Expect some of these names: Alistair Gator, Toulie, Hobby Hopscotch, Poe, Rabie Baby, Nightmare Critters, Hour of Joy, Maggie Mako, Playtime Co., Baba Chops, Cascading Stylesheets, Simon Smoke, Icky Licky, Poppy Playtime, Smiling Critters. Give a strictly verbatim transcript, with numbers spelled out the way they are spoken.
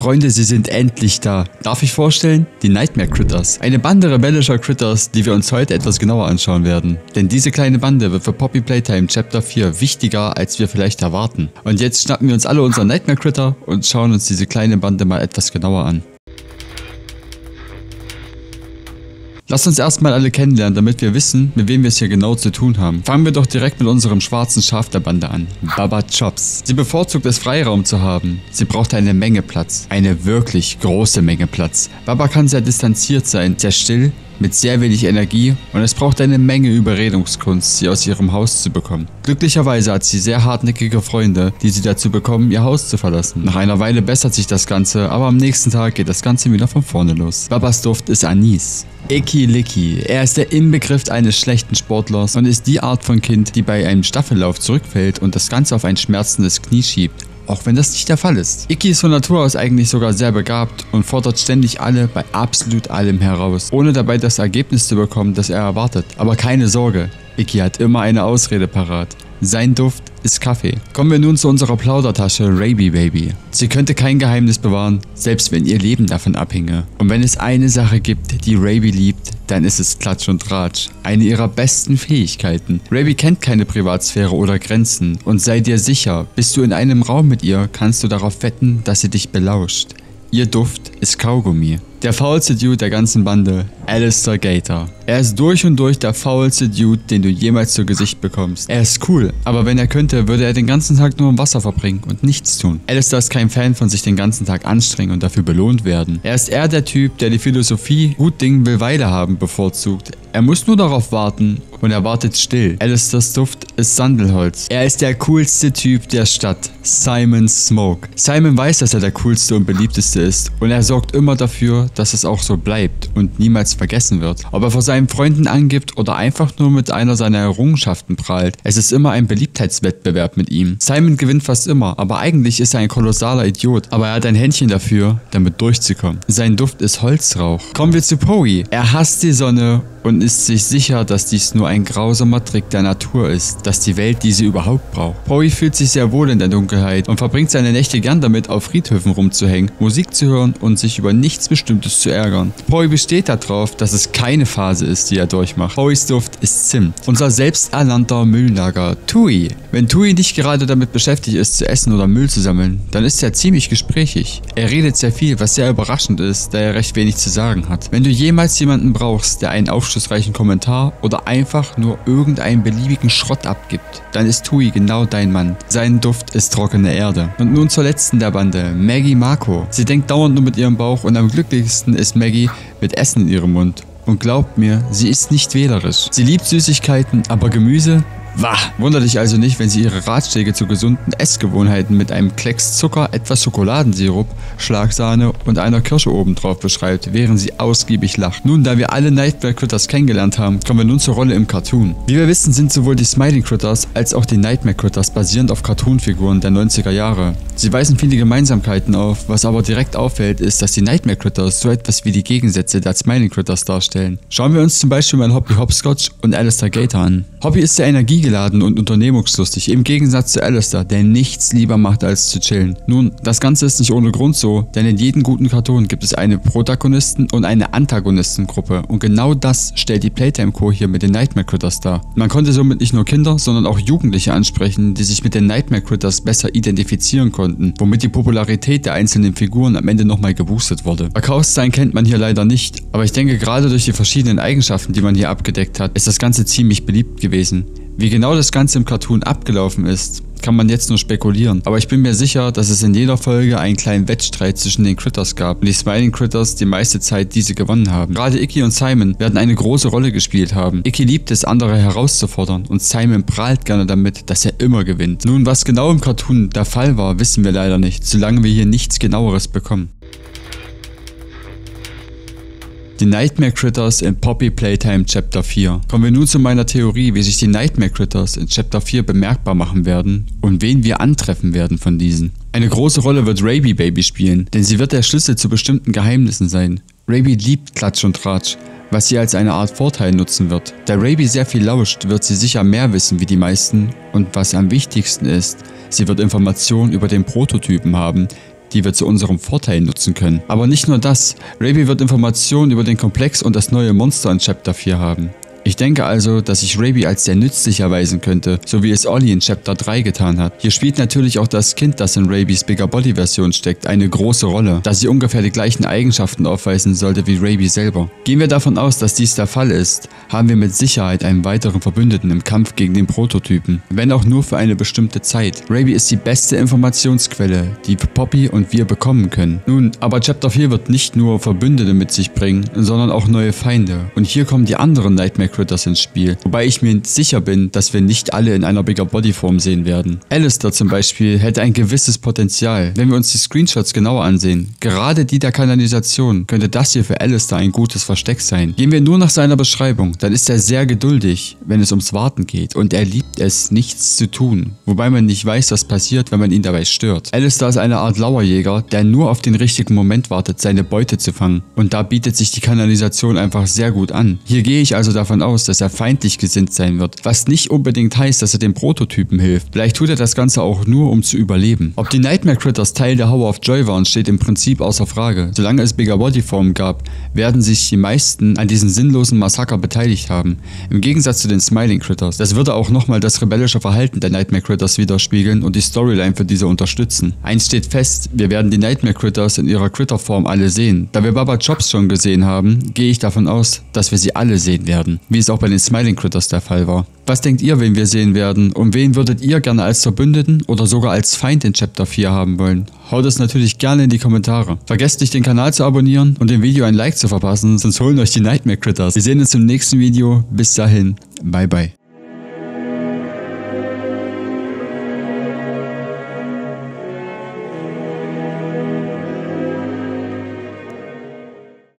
Freunde, sie sind endlich da. Darf ich vorstellen? Die Nightmare Critters. Eine Bande rebellischer Critters, die wir uns heute etwas genauer anschauen werden. Denn diese kleine Bande wird für Poppy Playtime Chapter vier wichtiger, als wir vielleicht erwarten. Und jetzt schnappen wir uns alle unseren Nightmare Critter und schauen uns diese kleine Bande mal etwas genauer an. Lasst uns erstmal alle kennenlernen, damit wir wissen, mit wem wir es hier genau zu tun haben. Fangen wir doch direkt mit unserem schwarzen Schaf der Bande an, Baba Chops. Sie bevorzugt es, Freiraum zu haben. Sie braucht eine Menge Platz, eine wirklich große Menge Platz. Baba kann sehr distanziert sein, sehr still, mit sehr wenig Energie und es braucht eine Menge Überredungskunst, sie aus ihrem Haus zu bekommen. Glücklicherweise hat sie sehr hartnäckige Freunde, die sie dazu bekommen, ihr Haus zu verlassen. Nach einer Weile bessert sich das Ganze, aber am nächsten Tag geht das Ganze wieder von vorne los. Babas Duft ist Anis. Icky Licky. Er ist der Inbegriff eines schlechten Sportlers und ist die Art von Kind, die bei einem Staffellauf zurückfällt und das Ganze auf ein schmerzendes Knie schiebt. Auch wenn das nicht der Fall ist. Icky ist von Natur aus eigentlich sogar sehr begabt und fordert ständig alle bei absolut allem heraus, ohne dabei das Ergebnis zu bekommen, das er erwartet. Aber keine Sorge, Icky hat immer eine Ausrede parat. Sein Duft ist Kaffee. Kommen wir nun zu unserer Plaudertasche Rabie Baby. Sie könnte kein Geheimnis bewahren, selbst wenn ihr Leben davon abhinge. Und wenn es eine Sache gibt, die Rabie liebt, dann ist es Klatsch und Tratsch. Eine ihrer besten Fähigkeiten. Rabie kennt keine Privatsphäre oder Grenzen. Und sei dir sicher, bist du in einem Raum mit ihr, kannst du darauf wetten, dass sie dich belauscht. Ihr Duft ist Kaugummi. Der faulste Dude der ganzen Bande, Alistair Gator. Er ist durch und durch der faulste Dude, den du jemals zu Gesicht bekommst. Er ist cool, aber wenn er könnte, würde er den ganzen Tag nur im Wasser verbringen und nichts tun. Alistair ist kein Fan von sich den ganzen Tag anstrengen und dafür belohnt werden. Er ist eher der Typ, der die Philosophie gut Ding will Weile haben bevorzugt. Er muss nur darauf warten und er wartet still. Alistairs Duft ist Sandelholz. Er ist der coolste Typ der Stadt, Simon Smoke. Simon weiß, dass er der coolste und beliebteste ist und er sorgt immer dafür, dass es auch so bleibt und niemals vergessen wird. Ob er vor seinen Freunden angibt oder einfach nur mit einer seiner Errungenschaften prahlt, es ist immer ein Beliebtheitswettbewerb mit ihm. Simon gewinnt fast immer, aber eigentlich ist er ein kolossaler Idiot, aber er hat ein Händchen dafür, damit durchzukommen. Sein Duft ist Holzrauch. Kommen wir zu Poe. Er hasst die Sonne und ist sich sicher, dass dies nur ein grausamer Trick der Natur ist, dass die Welt diese überhaupt braucht. Poe fühlt sich sehr wohl in der Dunkelheit und verbringt seine Nächte gern damit, auf Friedhöfen rumzuhängen, Musik zu hören und sich über nichts Bestimmtes zu ärgern. Poe besteht darauf, dass es keine Phase ist, die er durchmacht. Poes Duft ist Zimt. Unser selbsternannter Mülllager, Toulie. Wenn Toulie nicht gerade damit beschäftigt ist, zu essen oder Müll zu sammeln, dann ist er ziemlich gesprächig. Er redet sehr viel, was sehr überraschend ist, da er recht wenig zu sagen hat. Wenn du jemals jemanden brauchst, der einen Aufschluss reichen Kommentar oder einfach nur irgendeinen beliebigen Schrott abgibt, dann ist Toulie genau dein Mann. Sein Duft ist trockene Erde. Und nun zur letzten der Bande, Maggie Mako. Sie denkt dauernd nur mit ihrem Bauch und am glücklichsten ist Maggie mit Essen in ihrem Mund. Und glaubt mir, sie ist nicht wählerisch. Sie liebt Süßigkeiten, aber Gemüse? Wah! Wunder dich also nicht, wenn sie ihre Ratschläge zu gesunden Essgewohnheiten mit einem Klecks Zucker, etwas Schokoladensirup, Schlagsahne und einer Kirsche obendrauf beschreibt, während sie ausgiebig lacht. Nun, da wir alle Nightmare Critters kennengelernt haben, kommen wir nun zur Rolle im Cartoon. Wie wir wissen, sind sowohl die Smiling Critters als auch die Nightmare Critters basierend auf Cartoonfiguren der neunziger Jahre. Sie weisen viele Gemeinsamkeiten auf, was aber direkt auffällt, ist, dass die Nightmare Critters so etwas wie die Gegensätze der Smiling Critters darstellen. Schauen wir uns zum Beispiel mal Hobby Hopscotch und Alistair Gator an. Hobby ist sehr energiegeladen und unternehmungslustig, im Gegensatz zu Alistair, der nichts lieber macht als zu chillen. Nun, das Ganze ist nicht ohne Grund so, denn in jedem guten Cartoon gibt es eine Protagonisten- und eine Antagonistengruppe und genau das stellt die Playtime Co. hier mit den Nightmare Critters dar. Man konnte somit nicht nur Kinder, sondern auch Jugendliche ansprechen, die sich mit den Nightmare Critters besser identifizieren konnten, womit die Popularität der einzelnen Figuren am Ende nochmal geboostet wurde. Verkaufszahlen kennt man hier leider nicht, aber ich denke, gerade durch die verschiedenen Eigenschaften, die man hier abgedeckt hat, ist das Ganze ziemlich beliebt gewesen. Wie genau das Ganze im Cartoon abgelaufen ist, kann man jetzt nur spekulieren. Aber ich bin mir sicher, dass es in jeder Folge einen kleinen Wettstreit zwischen den Critters gab und die Smiling Critters die meiste Zeit diese gewonnen haben. Gerade Icky und Simon werden eine große Rolle gespielt haben. Icky liebt es, andere herauszufordern und Simon prahlt gerne damit, dass er immer gewinnt. Nun, was genau im Cartoon der Fall war, wissen wir leider nicht, solange wir hier nichts Genaueres bekommen. Die Nightmare Critters in Poppy Playtime Chapter vier. Kommen wir nun zu meiner Theorie, wie sich die Nightmare Critters in Chapter vier bemerkbar machen werden und wen wir antreffen werden von diesen. Eine große Rolle wird Rabie Baby spielen, denn sie wird der Schlüssel zu bestimmten Geheimnissen sein. Rabie liebt Klatsch und Tratsch, was sie als eine Art Vorteil nutzen wird. Da Rabie sehr viel lauscht, wird sie sicher mehr wissen wie die meisten und was am wichtigsten ist, sie wird Informationen über den Prototypen haben, die wir zu unserem Vorteil nutzen können. Aber nicht nur das, Rabie wird Informationen über den Komplex und das neue Monster in Chapter vier haben. Ich denke also, dass ich Rabie als sehr nützlich erweisen könnte, so wie es Ollie in Chapter drei getan hat. Hier spielt natürlich auch das Kind, das in Rabies Bigger Body Version steckt, eine große Rolle, da sie ungefähr die gleichen Eigenschaften aufweisen sollte wie Rabie selber. Gehen wir davon aus, dass dies der Fall ist, haben wir mit Sicherheit einen weiteren Verbündeten im Kampf gegen den Prototypen, wenn auch nur für eine bestimmte Zeit. Rabie ist die beste Informationsquelle, die Poppy und wir bekommen können. Nun, aber Chapter vier wird nicht nur Verbündete mit sich bringen, sondern auch neue Feinde. Und hier kommen die anderen Nightmare Critters ins Spiel, wobei ich mir sicher bin, dass wir nicht alle in einer Bigger Body Form sehen werden. Alistair zum Beispiel hätte ein gewisses Potenzial, wenn wir uns die Screenshots genauer ansehen. Gerade die der Kanalisation könnte das hier für Alistair ein gutes Versteck sein. Gehen wir nur nach seiner Beschreibung, dann ist er sehr geduldig, wenn es ums Warten geht und er liebt es, nichts zu tun, wobei man nicht weiß, was passiert, wenn man ihn dabei stört. Alistair ist eine Art Lauerjäger, der nur auf den richtigen Moment wartet, seine Beute zu fangen und da bietet sich die Kanalisation einfach sehr gut an. Hier gehe ich also davon aus, dass er feindlich gesinnt sein wird, was nicht unbedingt heißt, dass er dem Prototypen hilft. Vielleicht tut er das Ganze auch nur, um zu überleben. Ob die Nightmare Critters Teil der Hour of Joy waren, steht im Prinzip außer Frage. Solange es Bigger Body Formen gab, werden sich die meisten an diesem sinnlosen Massaker beteiligt haben, im Gegensatz zu den Smiling Critters. Das würde auch nochmal das rebellische Verhalten der Nightmare Critters widerspiegeln und die Storyline für diese unterstützen. Eins steht fest, wir werden die Nightmare Critters in ihrer Critter-Form alle sehen. Da wir Baba Chops schon gesehen haben, gehe ich davon aus, dass wir sie alle sehen werden, wie es auch bei den Smiling Critters der Fall war. Was denkt ihr, wen wir sehen werden? Und wen würdet ihr gerne als Verbündeten oder sogar als Feind in Chapter vier haben wollen? Haut es natürlich gerne in die Kommentare. Vergesst nicht, den Kanal zu abonnieren und dem Video ein Like zu verpassen, sonst holen euch die Nightmare Critters. Wir sehen uns im nächsten Video. Bis dahin. Bye bye.